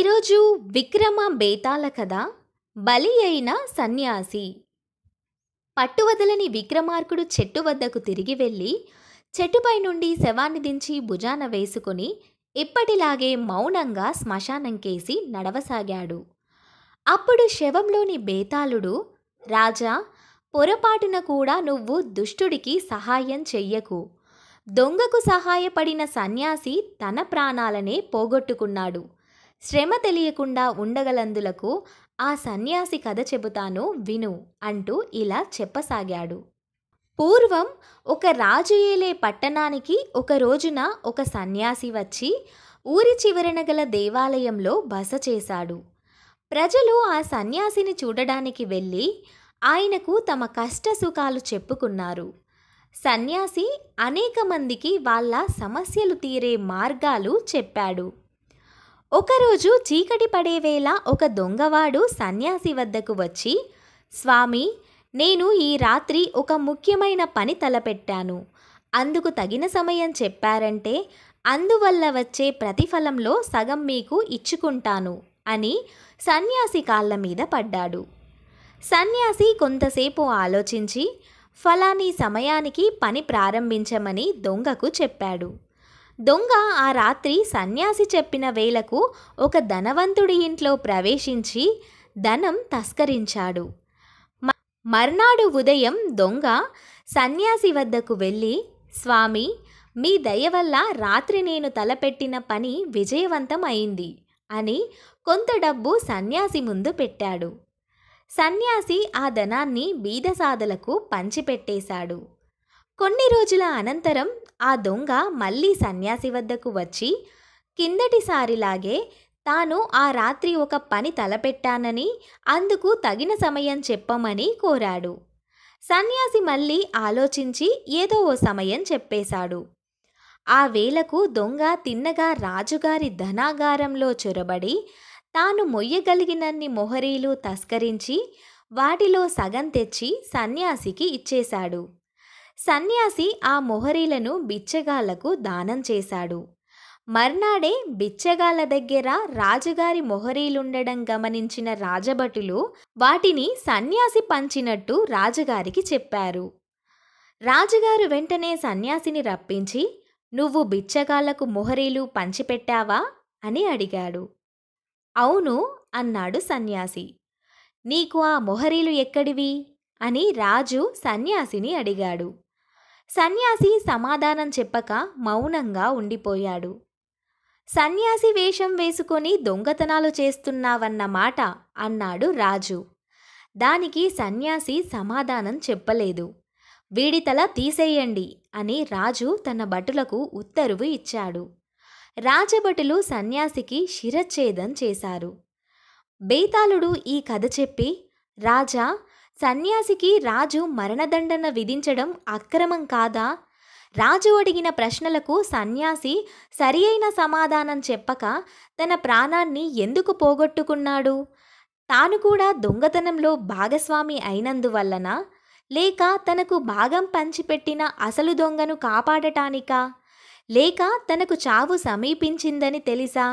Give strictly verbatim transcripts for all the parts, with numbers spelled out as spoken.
ఈరోజు విక్రమ బేతాల కథ బలి అయిన సన్యాసి. పట్టువదలని విక్రమార్కుడు చెట్టు వద్దకు తిరిగి వెళ్ళి చెట్టుపై నుండి శవాన్ని దించి భుజాన వేసుకొని ఎప్పటిలాగే మౌనంగా శ్మశానంకేసి నడవసాగాడు. అప్పుడు శవంలోని బేతాళుడు, రాజా, పొరపాటున కూడా నువ్వు దుష్టుడికి సహాయం చెయ్యకు. దొంగకు సహాయపడిన సన్యాసి తన ప్రాణాలనే పోగొట్టుకున్నాడు. శ్రమ తెలియకుండా ఉండగలందులకు ఆ సన్యాసి కథ చెబుతాను విను అంటూ ఇలా చెప్పసాగాడు. పూర్వం ఒక రాజు ఏలే పట్టణానికి ఒక రోజున ఒక సన్యాసి వచ్చి ఊరి చివరన గల దేవాలయంలో బస చేశాడు. ప్రజలు ఆ సన్యాసిని చూడడానికి వెళ్ళి ఆయనకు తమ కష్ట సుఖాలు చెప్పుకున్నారు. సన్యాసి అనేక మందికి వాళ్ళ సమస్యలు తీరే మార్గాలు చెప్పాడు. ఒకరోజు చీకటి పడేవేళ ఒక దొంగవాడు సన్యాసి వద్దకు వచ్చి, స్వామి, నేను ఈ రాత్రి ఒక ముఖ్యమైన పని తలపెట్టాను. అందుకు తగిన సమయం చెప్పారంటే అందువల్ల వచ్చే ప్రతిఫలంలో సగం మీకు ఇచ్చుకుంటాను అని సన్యాసి కాళ్ళ మీద పడ్డాడు. సన్యాసి కొంతసేపు ఆలోచించి ఫలాని సమయానికి పని ప్రారంభించమని దొంగకు చెప్పాడు. దొంగ ఆ రాత్రి సన్యాసి చెప్పిన వేళకు ఒక ధనవంతుడి ఇంట్లో ప్రవేశించి ధనం తస్కరించాడు. మర్నాడు ఉదయం దొంగ సన్యాసి వద్దకు వెళ్ళి, స్వామి, మీ దయ వల్ల రాత్రి నేను తలపెట్టిన పని విజయవంతం అయింది అని కొంత డబ్బు సన్యాసి ముందు పెట్టాడు. సన్యాసి ఆ ధనాన్ని బీదసాదలకు పంచిపెట్టేశాడు. కొన్ని రోజుల అనంతరం ఆ దొంగ మళ్ళీ సన్యాసి వద్దకు వచ్చి కిందటిసారిలాగే తాను ఆ రాత్రి ఒక పని తలపెట్టానని అందుకు తగిన సమయం చెప్పమని కోరాడు. సన్యాసి మళ్ళీ ఆలోచించి ఏదో ఓ సమయం చెప్పేశాడు. ఆ వేళకు దొంగ తిన్నగా రాజుగారి ధనాగారంలో చొరబడి తాను మొయ్యగలిగినన్ని మొహరీలు తస్కరించి వాటిలో సగం తెచ్చి సన్యాసికి ఇచ్చేశాడు. సన్యాసి ఆ మొహరీలను బిచ్చగాళ్లకు దానం చేశాడు. మర్నాడే బిచ్చగాళ్ల దగ్గర రాజుగారి మొహరీలుండడం గమనించిన రాజభటులు వాటిని సన్యాసి పంచినట్టు రాజుగారికి చెప్పారు. రాజుగారు వెంటనే సన్యాసిని రప్పించి, నువ్వు బిచ్చగాళ్లకు మొహరీలు పంచిపెట్టావా అని అడిగాడు. అవును అన్నాడు సన్యాసి. నీకు ఆ మొహరీలు ఎక్కడివి అని రాజు సన్యాసిని అడిగాడు. సన్యాసి సమాధానం చెప్పక మౌనంగా ఉండిపోయాడు. సన్యాసి వేషం వేసుకొని దొంగతనాలు చేస్తున్నావన్నమాట అన్నాడు రాజు. దానికి సన్యాసి సమాధానం చెప్పలేదు. వీడి తల తీసేయండి అని రాజు తన భటులకు ఉత్తర్వు ఇచ్చాడు. రాజభటులు సన్యాసికి శిరచ్ఛేదం చేశారు. బేతాళుడు ఈ కథ చెప్పి, రాజా, సన్యాసికి రాజు మరణదండన విధించడం అక్రమం కాదా? రాజు అడిగిన ప్రశ్నలకు సన్యాసి సరియైన సమాధానం చెప్పక తన ప్రాణాన్ని ఎందుకు పోగొట్టుకున్నాడు? తాను కూడా దొంగతనంలో భాగస్వామి అయినందువల్లనా, లేక తనకు భాగం పంచిపెట్టిన అసలు దొంగను కాపాడటానికా, లేక తనకు చావు సమీపించిందని తెలుసా?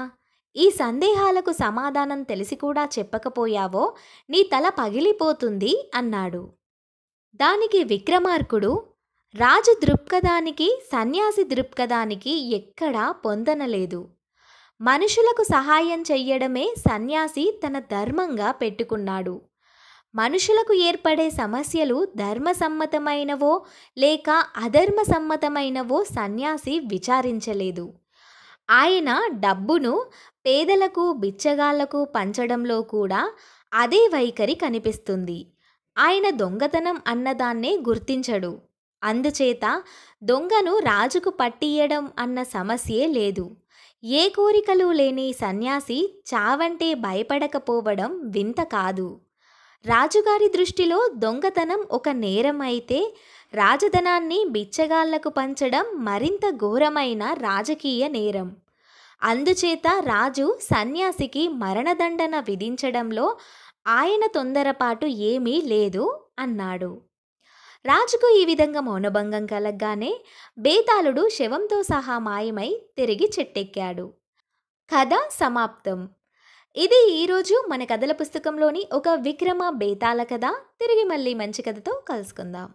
ఈ సందేహాలకు సమాధానం తెలిసి కూడా చెప్పకపోయావో నీ తల పగిలిపోతుంది అన్నాడు. దానికి విక్రమార్కుడు, రాజు దృక్పథానికి సన్యాసి దృక్పథానికి ఎక్కడా పొందనలేదు. మనుషులకు సహాయం చెయ్యడమే సన్యాసి తన ధర్మంగా పెట్టుకున్నాడు. మనుషులకు ఏర్పడే సమస్యలు ధర్మసమ్మతమైనవో లేక అధర్మసమ్మతమైనవో సన్యాసి విచారించలేదు. ఆయన డబ్బును పేదలకు బిచ్చగాళ్లకు పంచడంలో కూడా అదే వైఖరి కనిపిస్తుంది. ఆయన దొంగతనం అన్నదాన్నే గుర్తించడు. అందుచేత దొంగను రాజుకు పట్టియ్యడం అన్న సమస్యే లేదు. ఏ కోరికలు లేని సన్యాసి చావంటే భయపడకపోవడం వింత కాదు. రాజుగారి దృష్టిలో దొంగతనం ఒక నేరం అయితే రాజధనాన్ని బిచ్చగాళ్లకు పంచడం మరింత ఘోరమైన రాజకీయ నేరం. అందుచేత రాజు సన్యాసికి మరణదండన విధించడంలో ఆయన తొందరపాటు ఏమీ లేదు అన్నాడు. రాజుకు ఈ విధంగా మౌనభంగం కలగ్గానే బేతాళుడు శవంతో సహా మాయమై తిరిగి చెట్టెక్కాడు. కథ సమాప్తం. ఇది ఈ రోజు మన కథల పుస్తకంలోని ఒక విక్రమ బేతాల కథ. తిరిగి మళ్ళీ మంచి కథతో కలుసుకుందాం.